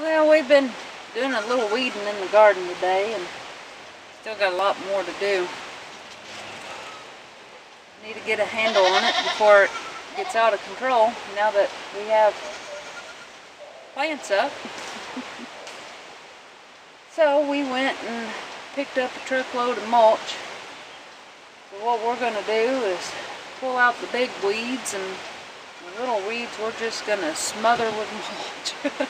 Well, we've been doing a little weeding in the garden today and still got a lot more to do. Need to get a handle on it before it gets out of control now that we have plants up. So we went and picked up a truckload of mulch. So what we're going to do is pull out the big weeds, and the little weeds we're just going to smother with mulch.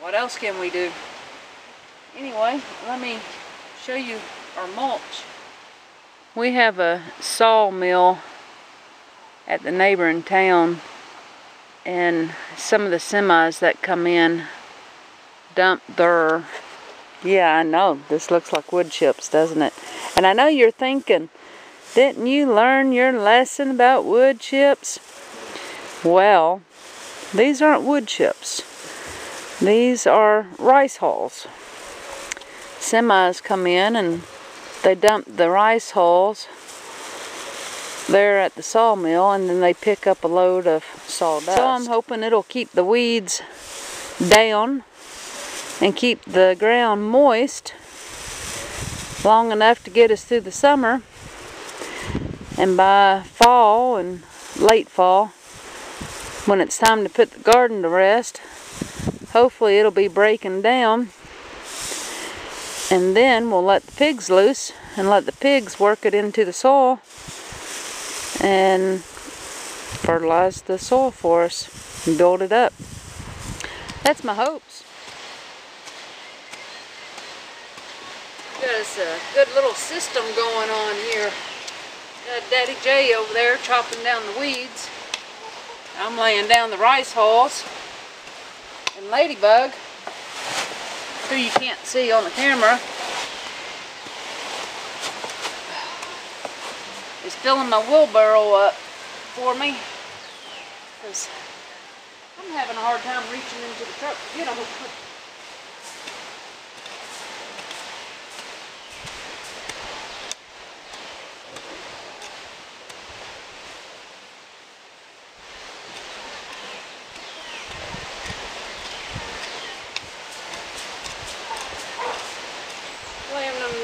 What else can we do? Anyway, let me show you our mulch. We have a sawmill at the neighboring town, and some of the semis that come in dump their... Yeah, I know. This looks like wood chips, doesn't it? And I know you're thinking, didn't you learn your lesson about wood chips? Well, these aren't wood chips. These are rice hulls. Semis come in and they dump the rice hulls there at the sawmill, and then they pick up a load of sawdust. So I'm hoping it'll keep the weeds down and keep the ground moist long enough to get us through the summer, and by fall and late fall, when it's time to put the garden to rest, hopefully it'll be breaking down, and then we'll let the pigs loose and let the pigs work it into the soil and fertilize the soil for us and build it up. That's my hopes. Got us a good little system going on here. Got Daddy Jay over there chopping down the weeds. I'm laying down the rice hulls. And Ladybug, who you can't see on the camera, is filling my wheelbarrow up for me, because I'm having a hard time reaching into the truck to get them.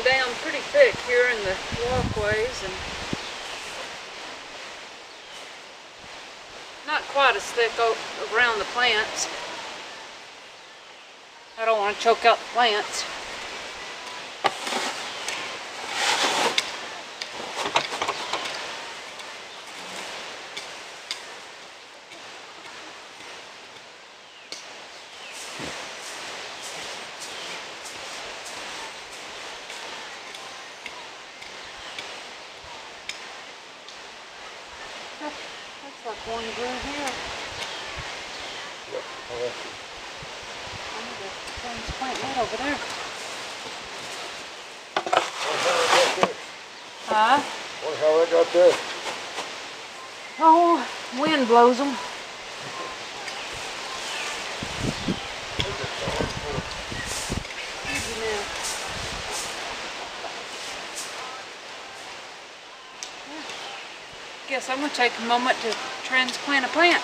Down pretty thick here in the walkways, and not quite as thick around the plants. I don't want to choke out the plants. That's like one grew here. Yep, I like it. I need to transplant that over there. Huh? Wonder how that got there. Oh, wind blows them. Guess I'm going to take a moment to transplant a plant.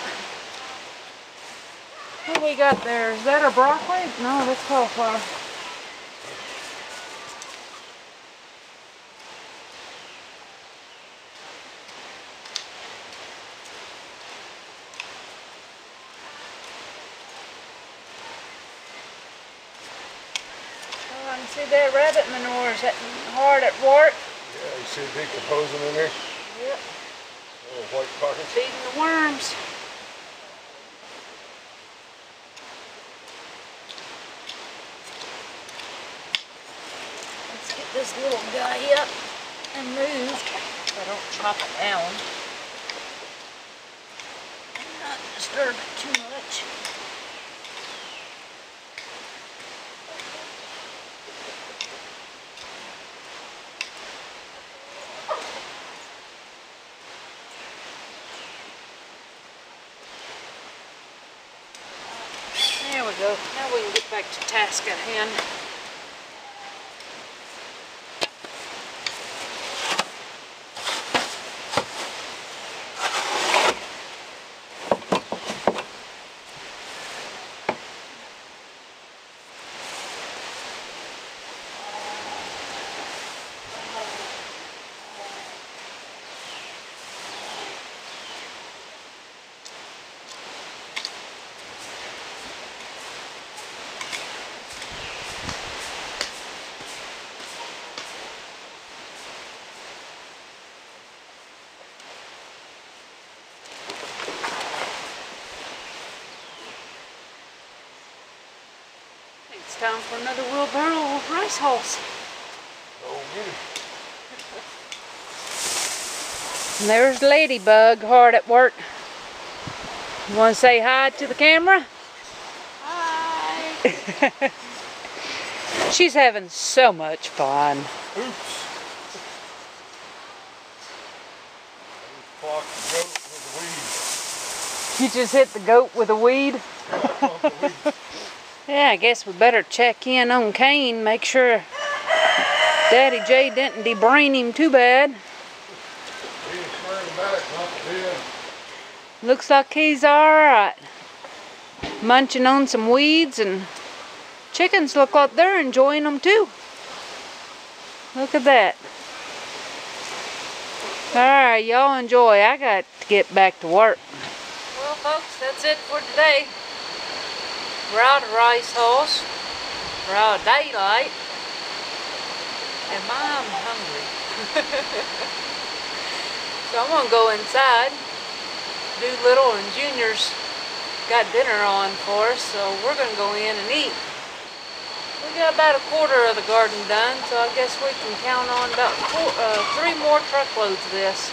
What do we got there? Is that a broccoli? No, that's cauliflower. Oh, I can see that rabbit manure is hard at work. Yeah, you see a big decomposing in there? Yep. White pockets. Feeding the worms. Let's get this little guy up and moved so I don't chop it down. Not disturb it too much. Now we can get back to task at hand. Time for another wheelbarrow of rice hulls. Oh, yeah. And there's Ladybug hard at work. You want to say hi to the camera? Hi. She's having so much fun. Oops. You just hit the goat with a weed? Yeah, I guess we better check in on Kane, make sure Daddy Jay didn't debrain him too bad. Looks like he's alright. Munching on some weeds, and chickens look like they're enjoying them too. Look at that. Alright, y'all enjoy. I got to get back to work. Well, folks, that's it for today. We're out of rice hulls. We're out of daylight. And I'm hungry. So I'm going to go inside. Doolittle and Junior's got dinner on for us, so we're going to go in and eat. We got about a quarter of the garden done, so I guess we can count on about three more truckloads of this.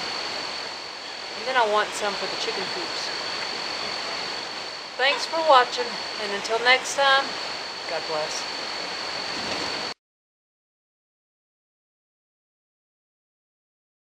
And then I want some for the chicken coops. Thanks for watching, and until next time, God bless.